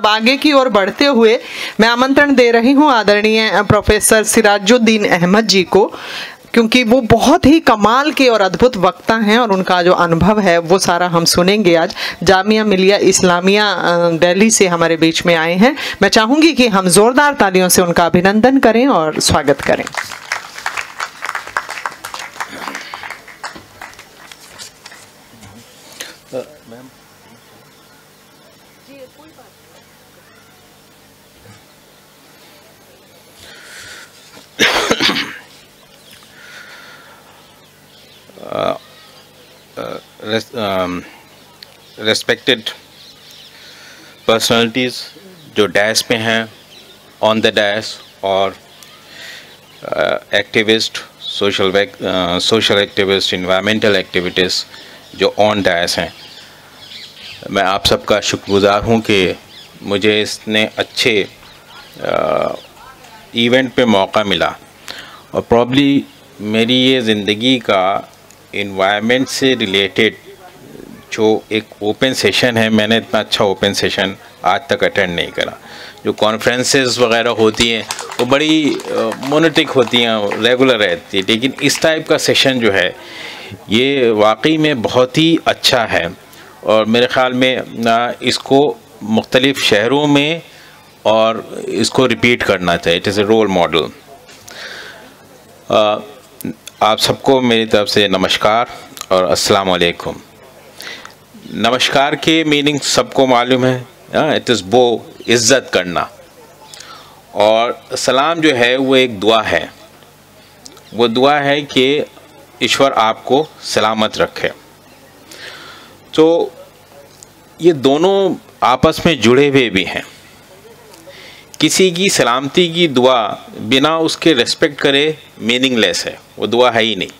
अब आगे की ओर बढ़ते हुए मैं आमंत्रण दे रही हूँ आदरणीय प्रोफेसर सिराजुद्दीन अहमद जी को, क्योंकि वो बहुत ही कमाल के और अद्भुत वक्ता हैं और उनका जो अनुभव है वो सारा हम सुनेंगे। आज जामिया मिलिया इस्लामिया दिल्ली से हमारे बीच में आए हैं। मैं चाहूँगी कि हम ज़ोरदार तालियों से उनका अभिनंदन करें और स्वागत करें। रेस्पेक्टेड पर्सनालिटीज़ जो डैश पे हैं, ऑन द डैश, और activist, social activist, environmental activities जो ऑन डैश हैं, मैं आप सबका शुक्रगुज़ार हूँ कि मुझे इसने अच्छे इवेंट पे मौका मिला। और प्रॉब्ली मेरी ये ज़िंदगी का एनवायरनमेंट से रिलेटेड जो एक ओपन सेशन है, मैंने इतना अच्छा ओपन सेशन आज तक अटेंड नहीं करा। जो कॉन्फ्रेंसेस वगैरह होती हैं वो बड़ी मोनोटिक होती हैं, रेगुलर रहती है, लेकिन इस टाइप का सेशन जो है ये वाकई में बहुत ही अच्छा है। और मेरे ख़्याल में इसको मुख्तलिफ़ शहरों में और इसको रिपीट करना चाहिए। It is a role model. आप सबको मेरी तरफ से नमस्कार और अस्सलाम वालेकुम। नमस्कार के मीनिंग सबको मालूम है, इट इज़ वो इज़्ज़त करना, और सलाम जो है वो एक दुआ है। वो दुआ है कि ईश्वर आपको सलामत रखे। तो ये दोनों आपस में जुड़े हुए भी हैं। किसी की सलामती की दुआ बिना उसके रेस्पेक्ट करे मीनिंगलेस है, वो दुआ है ही नहीं।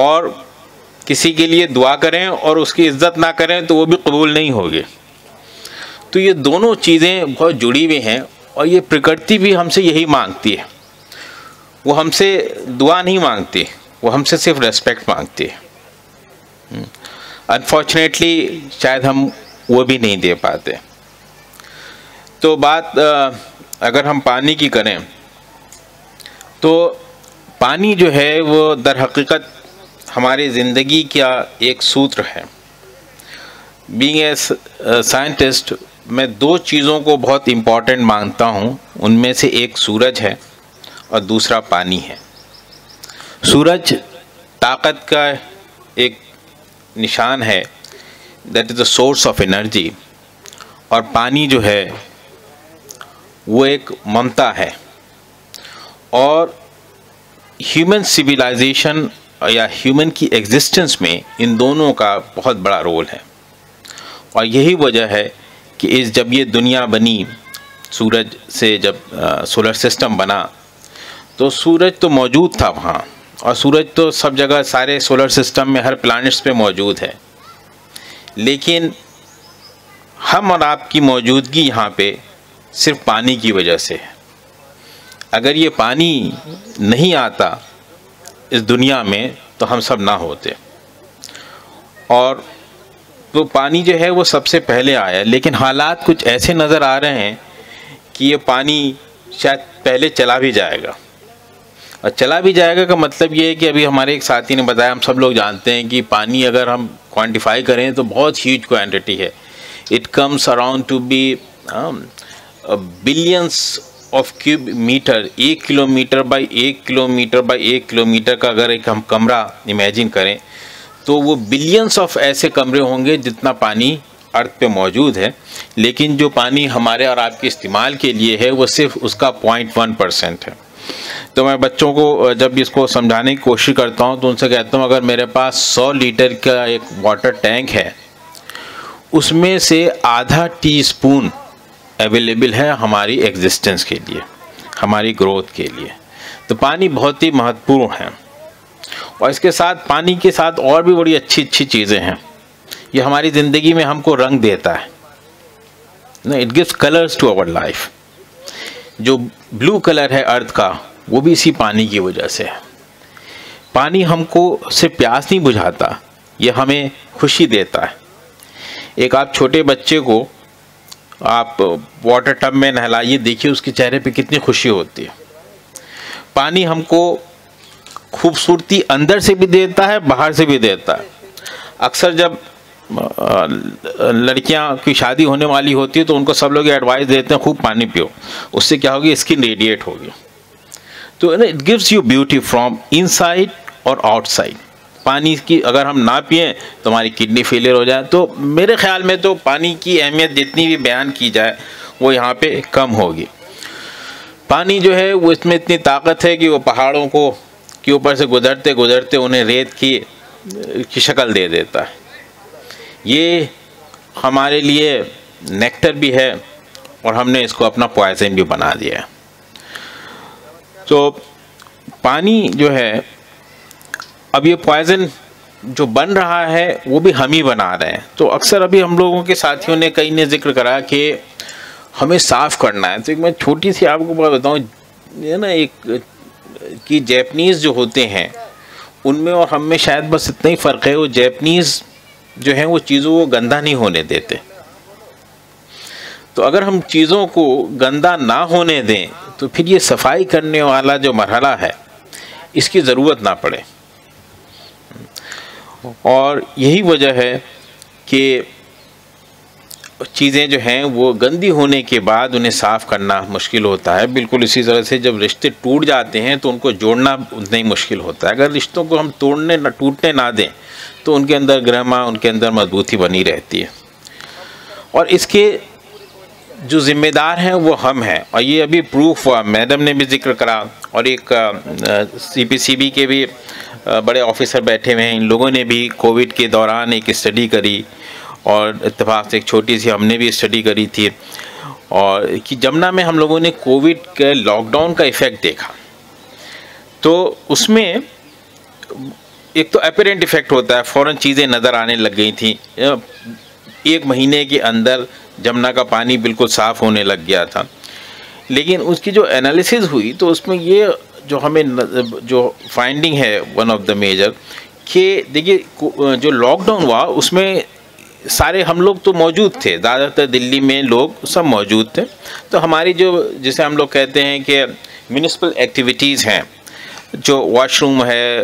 और किसी के लिए दुआ करें और उसकी इज्जत ना करें तो वो भी कबूल नहीं होगी। तो ये दोनों चीज़ें बहुत जुड़ी हुई हैं, और ये प्रकृति भी हमसे यही मांगती है। वो हमसे दुआ नहीं मांगती, वो हमसे सिर्फ रेस्पेक्ट मांगती है। अनफॉर्चुनेटली शायद हम वो भी नहीं दे पाते। तो बात अगर हम पानी की करें तो पानी जो है वो दर हकीकत हमारी ज़िंदगी का एक सूत्र है। बीइंग ए साइंटिस्ट मैं दो चीज़ों को बहुत इम्पॉर्टेंट मानता हूँ। उनमें से एक सूरज है और दूसरा पानी है। सूरज ताकत का एक निशान है, that is the source of energy. और पानी जो है वो एक ममता है। और ह्यूमन सिविलाइजेशन या ह्यूमन की एग्जिस्टेंस में इन दोनों का बहुत बड़ा रोल है। और यही वजह है कि जब ये दुनिया बनी, सूरज से जब सोलर सिस्टम बना, तो सूरज तो मौजूद था वहाँ, और सूरज तो सब जगह सारे सोलर सिस्टम में हर प्लैनेट्स पे मौजूद है। लेकिन हम और आपकी मौजूदगी यहाँ पे सिर्फ पानी की वजह से है। अगर ये पानी नहीं आता इस दुनिया में तो हम सब ना होते। और वो पानी जो है वो सबसे पहले आया, लेकिन हालात कुछ ऐसे नज़र आ रहे हैं कि ये पानी शायद पहले चला भी जाएगा। और चला भी जाएगा का मतलब ये है कि अभी हमारे एक साथी ने बताया, हम सब लोग जानते हैं कि पानी अगर हम क्वान्टिफाई करें तो बहुत ह्यूज क्वान्टिटी है। It comes around to be billions of cube metre. 1 kilometre by 1 kilometre by 1 kilometre का अगर एक हम कमरा इमेजिन करें तो वो बिलियंस ऑफ ऐसे कमरे होंगे जितना पानी अर्थ पे मौजूद है। लेकिन जो पानी हमारे और आपके इस्तेमाल के लिए है वो सिर्फ उसका 0.1% है। तो मैं बच्चों को जब इसको समझाने की कोशिश करता हूँ तो उनसे कहता हूँ, अगर मेरे पास 100 लीटर का एक वाटर टैंक है, उसमें से आधा टीस्पून अवेलेबल है हमारी एग्जिस्टेंस के लिए, हमारी ग्रोथ के लिए। तो पानी बहुत ही महत्वपूर्ण है। और इसके साथ, पानी के साथ और भी बड़ी अच्छी अच्छी चीज़ें हैं। ये हमारी ज़िंदगी में हमको रंग देता है ना, it gives colours to our life. जो ब्लू कलर है अर्थ का वो भी इसी पानी की वजह से है। पानी हमको सिर्फ प्यास नहीं बुझाता, ये हमें खुशी देता है। एक आप छोटे बच्चे को आप वाटर टब में नहलाइए, देखिए उसके चेहरे पे कितनी खुशी होती है। पानी हमको खूबसूरती अंदर से भी देता है, बाहर से भी देता है। अक्सर जब लड़कियां की शादी होने वाली होती है तो उनको सब लोग एडवाइस देते हैं खूब पानी पियो, उससे क्या होगी, स्किन रेडिएट होगी। तो it gives you beauty from inside और आउटसाइड। पानी की अगर हम ना पिए तो हमारी किडनी फेलियर हो जाए। तो मेरे ख्याल में तो पानी की अहमियत जितनी भी बयान की जाए वो यहाँ पे कम होगी। पानी जो है वो इसमें इतनी ताकत है कि वो पहाड़ों को के ऊपर से गुजरते गुजरते उन्हें रेत की शक्ल दे देता है। ये हमारे लिए नेक्टर भी है और हमने इसको अपना पॉइजन भी बना दिया है। तो पानी जो है, अब ये पॉइजन जो बन रहा है वो भी हम ही बना रहे हैं। तो अक्सर अभी हम लोगों के साथियों ने कई ने जिक्र करा कि हमें साफ़ करना है। तो एक मैं छोटी सी आपको बात बताऊँ, ये ना एक कि जैपनीज़ जो होते हैं उनमें और हम में शायद बस इतना ही फ़र्क है, वो जैपनीज़ जो है वो चीज़ों को गंदा नहीं होने देते। तो अगर हम चीज़ों को गंदा ना होने दें तो फिर ये सफाई करने वाला जो मरहला है इसकी ज़रूरत ना पड़े। और यही वजह है कि चीज़ें जो हैं वो गंदी होने के बाद उन्हें साफ़ करना मुश्किल होता है। बिल्कुल इसी तरह से जब रिश्ते टूट जाते हैं तो उनको जोड़ना उतना ही मुश्किल होता है। अगर रिश्तों को हम टूटने ना दें तो उनके अंदर गरिमा, उनके अंदर मजबूती बनी रहती है। और इसके जो ज़िम्मेदार हैं वो हम हैं। और ये अभी प्रूफ हुआ, मैडम ने भी जिक्र करा और एक CPCB के भी बड़े ऑफिसर बैठे हुए हैं, इन लोगों ने भी कोविड के दौरान एक स्टडी करी और इत्तेफाक से एक छोटी सी हमने भी स्टडी करी थी। और कि यमुना में हम लोगों ने कोविड के लॉकडाउन का इफ़ेक्ट देखा। तो उसमें एक तो अपरेंट इफ़ेक्ट होता है, फ़ौरन चीज़ें नज़र आने लग गई थी। एक महीने के अंदर यमुना का पानी बिल्कुल साफ़ होने लग गया था। लेकिन उसकी जो एनालिसिस हुई तो उसमें ये जो हमें जो फाइंडिंग है वन ऑफ द मेजर कि देखिए जो लॉकडाउन हुआ उसमें सारे हम लोग तो मौजूद थे, ज़्यादातर दिल्ली में लोग सब मौजूद थे। तो हमारी जो जिसे हम लोग कहते हैं कि म्यूनिसिपल एक्टिविटीज़ हैं, जो वॉशरूम है,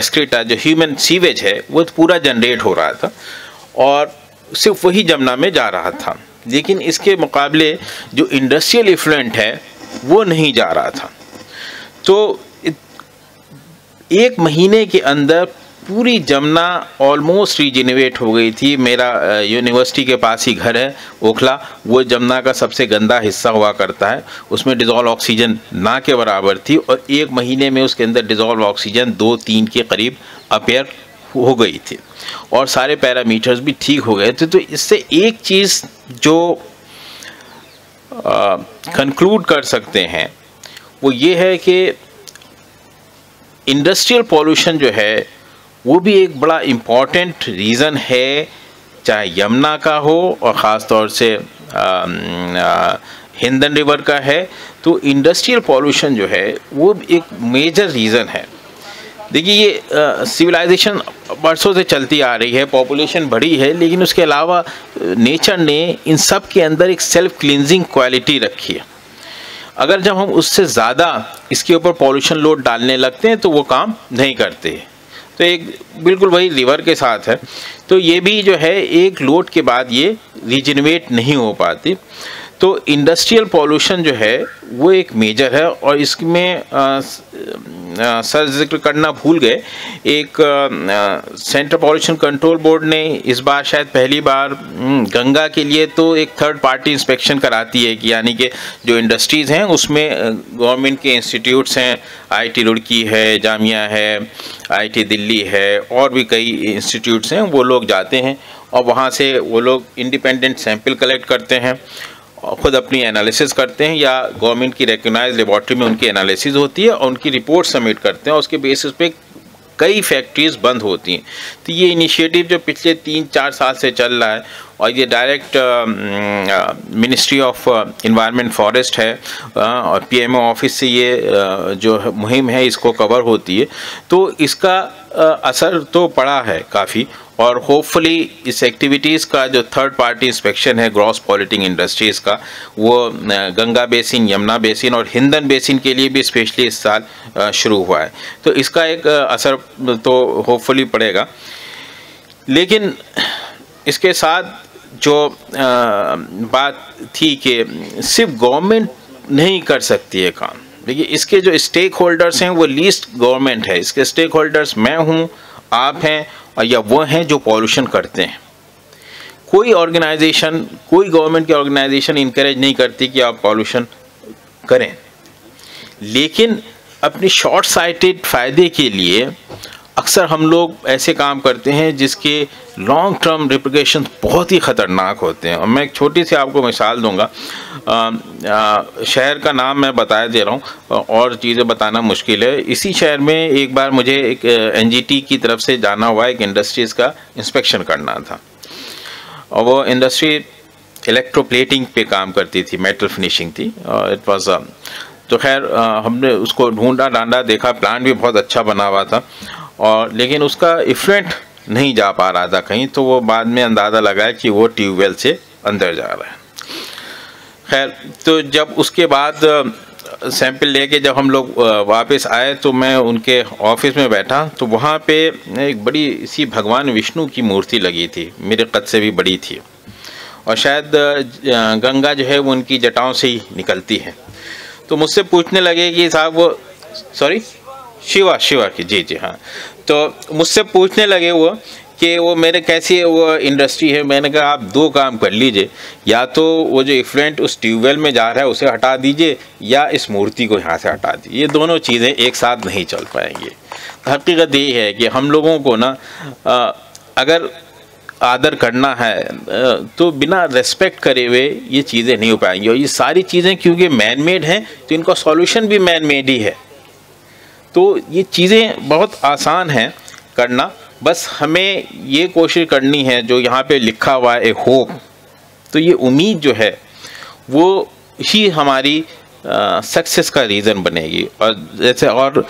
एस्क्रीटा, जो ह्यूमन सीवेज है, वो पूरा जनरेट हो रहा था और सिर्फ वही यमुना में जा रहा था। लेकिन इसके मुकाबले जो इंडस्ट्रियल इफ्लुएंट है वो नहीं जा रहा था। तो एक महीने के अंदर पूरी यमुना ऑलमोस्ट रिजिनवेट हो गई थी। मेरा यूनिवर्सिटी के पास ही घर है ओखला, वो यमुना का सबसे गंदा हिस्सा हुआ करता है। उसमें डिज़ोल्व ऑक्सीजन ना के बराबर थी और एक महीने में उसके अंदर डिज़ोल्व ऑक्सीजन 2-3 के करीब अपेयर हो गई थी और सारे पैरामीटर्स भी ठीक हो गए थे। तो इससे एक चीज़ जो कंक्लूड कर सकते हैं वो ये है कि इंडस्ट्रियल पॉल्यूशन जो है वो भी एक बड़ा इम्पॉर्टेंट रीज़न है, चाहे यमुना का हो और ख़ास तौर से हिंडन रिवर का है। तो इंडस्ट्रियल पॉल्यूशन जो है वो एक मेजर रीज़न है। देखिए ये सिविलाइजेशन बरसों से चलती आ रही है, पॉपुलेशन बढ़ी है, लेकिन उसके अलावा नेचर ने इन सब के अंदर एक सेल्फ क्लिनजिंग क्वालिटी रखी है। अगर जब हम उससे ज़्यादा इसके ऊपर पॉल्यूशन लोड डालने लगते हैं तो वो काम नहीं करते हैं। तो एक बिल्कुल वही रिवर के साथ है। तो ये भी जो है एक लोड के बाद ये रिजनरेट नहीं हो पाती। तो इंडस्ट्रियल पॉल्यूशन जो है वो एक मेजर है। और इसमें सर जिक्र करना भूल गए, एक सेंट्रल पॉल्यूशन कंट्रोल बोर्ड ने इस बार शायद पहली बार गंगा के लिए तो एक थर्ड पार्टी इंस्पेक्शन कराती है, कि यानी कि जो इंडस्ट्रीज़ हैं उसमें गवर्नमेंट के इंस्टीट्यूट्स हैं, IIT रुड़की है, जामिया है, IIT दिल्ली है और भी कई इंस्टीट्यूट्स हैं, वो लोग जाते हैं और वहाँ से वो लोग इंडिपेंडेंट सैंपल कलेक्ट करते हैं, ख़ुद अपनी एनालिसिस करते हैं या गवर्नमेंट की रिकग्नाइज लेबॉर्ट्री में उनकी एनालिसिस होती है और उनकी रिपोर्ट सबमिट करते हैं और उसके बेसिस पे कई फैक्ट्रीज़ बंद होती हैं। तो ये इनिशिएटिव जो पिछले 3-4 साल से चल रहा है और ये direct ministry of environment forest है और पीएमओ ऑफिस से ये जो मुहिम है इसको कवर होती है। तो इसका असर तो पड़ा है काफ़ी, और होपफुली इस एक्टिविटीज़ का जो थर्ड पार्टी इंस्पेक्शन है ग्रॉस पॉल्यूटिंग इंडस्ट्रीज़ का, वो गंगा बेसिन, यमुना बेसिन और हिंडन बेसिन के लिए भी स्पेशली इस साल शुरू हुआ है। तो इसका एक असर तो होपफुली पड़ेगा। लेकिन इसके साथ जो बात थी कि सिर्फ गवर्नमेंट नहीं कर सकती है काम। देखिए, इसके जो स्टेक होल्डर्स हैं वो लीस्ट गवर्नमेंट है, इसके स्टेक होल्डर्स मैं हूँ, आप हैं, और या वो हैं जो पॉल्यूशन करते हैं। कोई ऑर्गेनाइजेशन, कोई गवर्नमेंट की ऑर्गेनाइजेशन इनकरेज नहीं करती कि आप पॉल्यूशन करें, लेकिन अपनी शॉर्ट साइटेड फ़ायदे के लिए अक्सर हम लोग ऐसे काम करते हैं जिसके लॉन्ग टर्म रिप्लिकेशन बहुत ही ख़तरनाक होते हैं। और मैं एक छोटी सी आपको मिसाल दूंगा। शहर का नाम मैं बता दे रहा हूँ और चीज़ें बताना मुश्किल है। इसी शहर में एक बार मुझे एक एनजीटी की तरफ से जाना हुआ, एक इंडस्ट्रीज़ का इंस्पेक्शन करना था, और वो इंडस्ट्री इलेक्ट्रोप्लेटिंग पे काम करती थी, मेटल फिनिशिंग थी। इट वॉज, तो खैर हमने उसको ढूंढा डांडा, देखा प्लांट भी बहुत अच्छा बना हुआ था, और लेकिन उसका इफ्लुएंट नहीं जा पा रहा था कहीं। तो वो बाद में अंदाज़ा लगाया कि वो ट्यूबवेल से अंदर जा रहा है। खैर, तो जब उसके बाद सैंपल लेके जब हम लोग वापस आए तो मैं उनके ऑफिस में बैठा, तो वहाँ पे एक बड़ी सी भगवान विष्णु की मूर्ति लगी थी, मेरे कद से भी बड़ी थी, और शायद गंगा जो है वो उनकी जटाओं से ही निकलती है। तो मुझसे पूछने लगे कि साहब वो, सॉरी, शिवा, शिवा की, जी जी हाँ, तो मुझसे पूछने लगे वो कि वो मेरे कैसी है वो इंडस्ट्री है। मैंने कहा आप दो काम कर लीजिए, या तो वो जो इफ्लुएंट उस ट्यूबवेल में जा रहा है उसे हटा दीजिए, या इस मूर्ति को यहाँ से हटा दीजिए। ये दोनों चीज़ें एक साथ नहीं चल पाएंगी। हकीकत ये है कि हम लोगों को ना अगर आदर करना है तो बिना रेस्पेक्ट करे हुए ये चीज़ें नहीं हो पाएंगी। और ये सारी चीज़ें क्योंकि मैनमेड हैं तो इनका सॉल्यूशन भी मैनमेड ही है। तो ये चीज़ें बहुत आसान हैं करना, बस हमें ये कोशिश करनी है जो यहाँ पे लिखा हुआ है, ए होप, तो ये उम्मीद जो है वो ही हमारी सक्सेस का रीज़न बनेगी। और जैसे और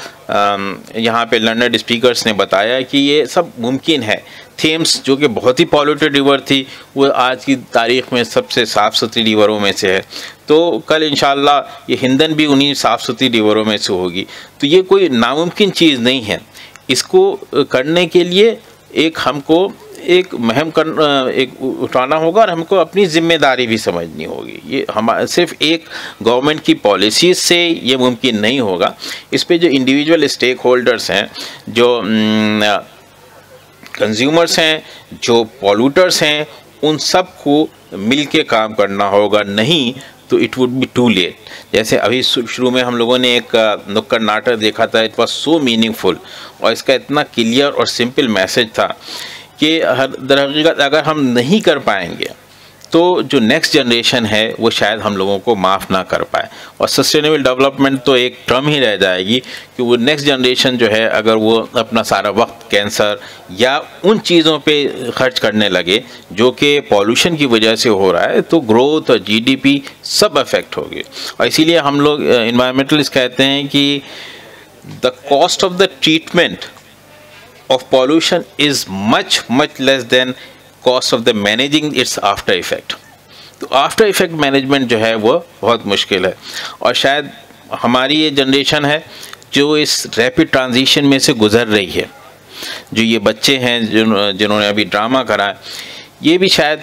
यहाँ पे लर्नड स्पीकर्स ने बताया कि ये सब मुमकिन है। थेम्स जो कि बहुत ही पॉल्यूटेड रिवर थी, वो आज की तारीख़ में सबसे साफ़ सुथरी रिवरों में से है। तो कल इंशाल्लाह ये हिंडन भी उन्हीं साफ़ सुथरी रिवरों में से होगी। तो ये कोई नामुमकिन चीज़ नहीं है। इसको करने के लिए एक हमको एक मुहिम उठाना होगा, और हमको अपनी ज़िम्मेदारी भी समझनी होगी। ये हमारा सिर्फ एक गवर्नमेंट की पॉलिसीज़ से ये मुमकिन नहीं होगा। इस पे जो इंडिविजुअल स्टेक होल्डर्स हैं, जो कंज्यूमर्स हैं, जो पॉल्यूटर्स हैं, उन सब को मिल के काम करना होगा, नहीं तो it would be too late. जैसे अभी शुरू में हम लोगों ने एक नुक्कड़ नाटक देखा था, इट वॉज सो मीनिंगफुल, और इसका इतना क्लियर और सिंपल मैसेज था कि हर दरअसल अगर हम नहीं कर पाएंगे तो जो नेक्स्ट जनरेशन है वो शायद हम लोगों को माफ़ ना कर पाए, और सस्टेनेबल डेवलपमेंट तो एक टर्म ही रह जाएगी कि वो नेक्स्ट जनरेशन जो है अगर वो अपना सारा वक्त कैंसर या उन चीज़ों पे खर्च करने लगे जो कि पॉल्यूशन की वजह से हो रहा है, तो ग्रोथ और जीडीपी सब अफेक्ट होगी। और इसीलिए हम लोग एनवायरमेंटलिस्ट कहते हैं कि the cost of the treatment of pollution is much less than cost of the managing its after effect। तो after effect management जो है वो बहुत मुश्किल है, और शायद हमारी ये जनरेशन है जो इस रैपिड ट्रांजिशन में से गुज़र रही है। जो ये बच्चे हैं जिन्होंने अभी ड्रामा करा है, ये भी शायद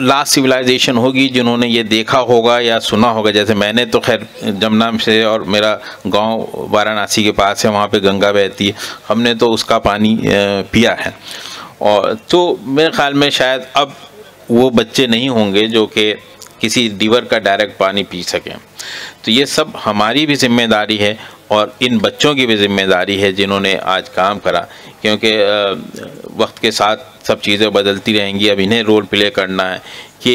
लास्ट सिविलाइजेशन होगी जिन्होंने ये देखा होगा या सुना होगा। जैसे मैंने तो खैर यमुना से, और मेरा गांव वाराणसी के पास है, वहाँ पे गंगा बहती है, हमने तो उसका पानी पिया है। और तो मेरे ख़्याल में शायद अब वो बच्चे नहीं होंगे जो कि किसी रिवर का डायरेक्ट पानी पी सकें। तो ये सब हमारी भी जिम्मेदारी है, और इन बच्चों की भी जिम्मेदारी है जिन्होंने आज काम करा, क्योंकि वक्त के साथ सब चीज़ें बदलती रहेंगी। अब इन्हें रोल प्ले करना है कि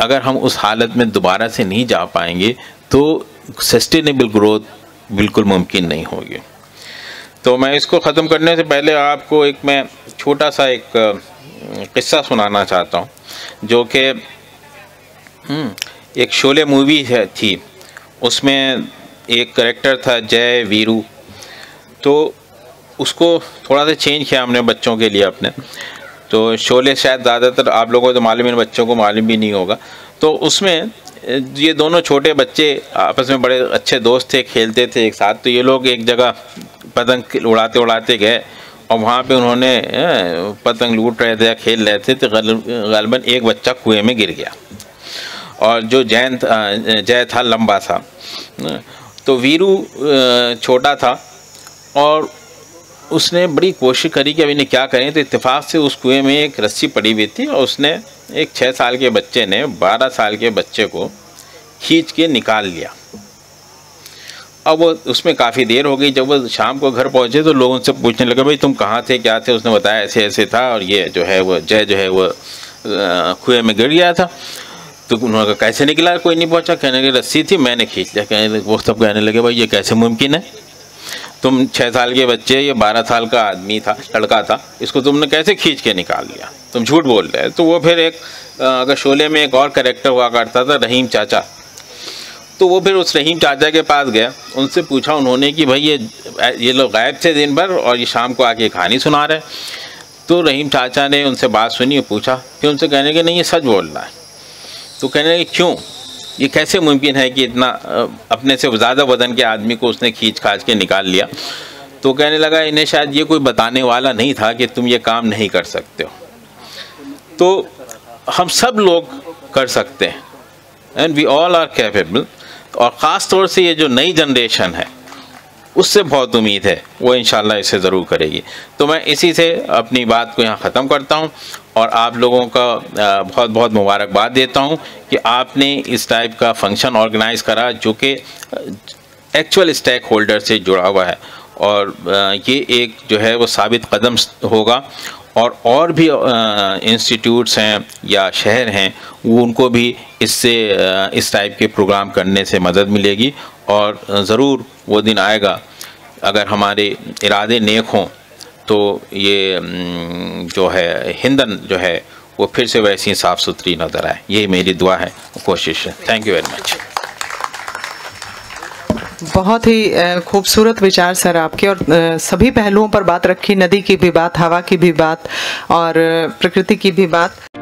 अगर हम उस हालत में दोबारा से नहीं जा पाएंगे तो सस्टेनेबल ग्रोथ बिल्कुल मुमकिन नहीं होगी। तो मैं इसको ख़त्म करने से पहले आपको एक मैं छोटा सा एक किस्सा सुनाना चाहता हूँ, जो कि एक शोले मूवी थी, उसमें एक करेक्टर था जय वीरू, तो उसको थोड़ा सा चेंज किया हमने बच्चों के लिए अपने। तो शोले शायद ज़्यादातर आप लोगों को तो मालूम है, बच्चों को मालूम भी नहीं होगा। तो उसमें ये दोनों छोटे बच्चे आपस में बड़े अच्छे दोस्त थे, खेलते थे एक साथ। तो ये लोग एक जगह पतंग उड़ाते उड़ाते गए और वहाँ पे उन्होंने पतंग लूट रहे थे, खेल रहे थे, तो ग़ालिबन एक बच्चा कुएं में गिर गया। और जो जय था लंबा था, तो वीरू छोटा था, और उसने बड़ी कोशिश करी कि अब इन्हें क्या करें। तो इत्तेफाक से उस कुएं में एक रस्सी पड़ी हुई थी और उसने एक 6 साल के बच्चे ने 12 साल के बच्चे को खींच के निकाल लिया। अब वो उसमें काफ़ी देर हो गई। जब वो शाम को घर पहुंचे तो लोग उनसे पूछने लगे, भाई तुम कहाँ थे, क्या थे? उसने बताया ऐसे ऐसे था, और ये जो है वो जय जो है वो कुएं में गिर गया था। तो उन्होंने कहा कैसे निकला? कोई नहीं पहुँचा। कहने लगे रस्सी थी, मैंने खींच लिया। वो सब कहने लगे भाई ये कैसे मुमकिन है, तुम 6 साल के बच्चे, ये 12 साल का आदमी था, लड़का था, इसको तुमने कैसे खींच के निकाल लिया, तुम झूठ बोल रहे हो। तो वो फिर एक अगर शोले में एक और कैरेक्टर हुआ करता था रहीम चाचा, तो वो फिर उस रहीम चाचा के पास गया, उनसे पूछा उन्होंने कि भाई ये लोग गायब थे दिन भर और ये शाम को आके कहानी सुना रहे। तो रहीम चाचा ने उनसे बात सुनी और पूछा, फिर उनसे कहने के नहीं ये सच बोल रहा है। तो कहने के क्यों, ये कैसे मुमकिन है कि इतना अपने से ज़्यादा वज़न के आदमी को उसने खींच खाच के निकाल लिया। तो कहने लगा इन्हें शायद ये कोई बताने वाला नहीं था कि तुम ये काम नहीं कर सकते हो, तो हम सब लोग कर सकते हैं, and we all are capable. और ख़ास तौर से ये जो नई जनरेशन है उससे बहुत उम्मीद है, वो इंशाल्लाह इसे ज़रूर करेगी। तो मैं इसी से अपनी बात को यहाँ ख़त्म करता हूँ और आप लोगों का बहुत बहुत मुबारकबाद देता हूँ कि आपने इस टाइप का फंक्शन ऑर्गेनाइज़ करा जो कि एक्चुअल स्टेक होल्डर से जुड़ा हुआ है, और ये एक जो है वो साबित कदम होगा। और भी इंस्टीट्यूट्स हैं या शहर हैं, वो उनको भी इससे इस टाइप के प्रोग्राम करने से मदद मिलेगी। और ज़रूर वो दिन आएगा अगर हमारे इरादे नेक हों तो ये जो है हिंडन जो है वो फिर से वैसी साफ़ सुथरी नज़र आए, यही मेरी दुआ है, कोशिश है। Thank you very much. बहुत ही खूबसूरत विचार सर आपके, और सभी पहलुओं पर बात रखी, नदी की भी बात, हवा की भी बात और प्रकृति की भी बात।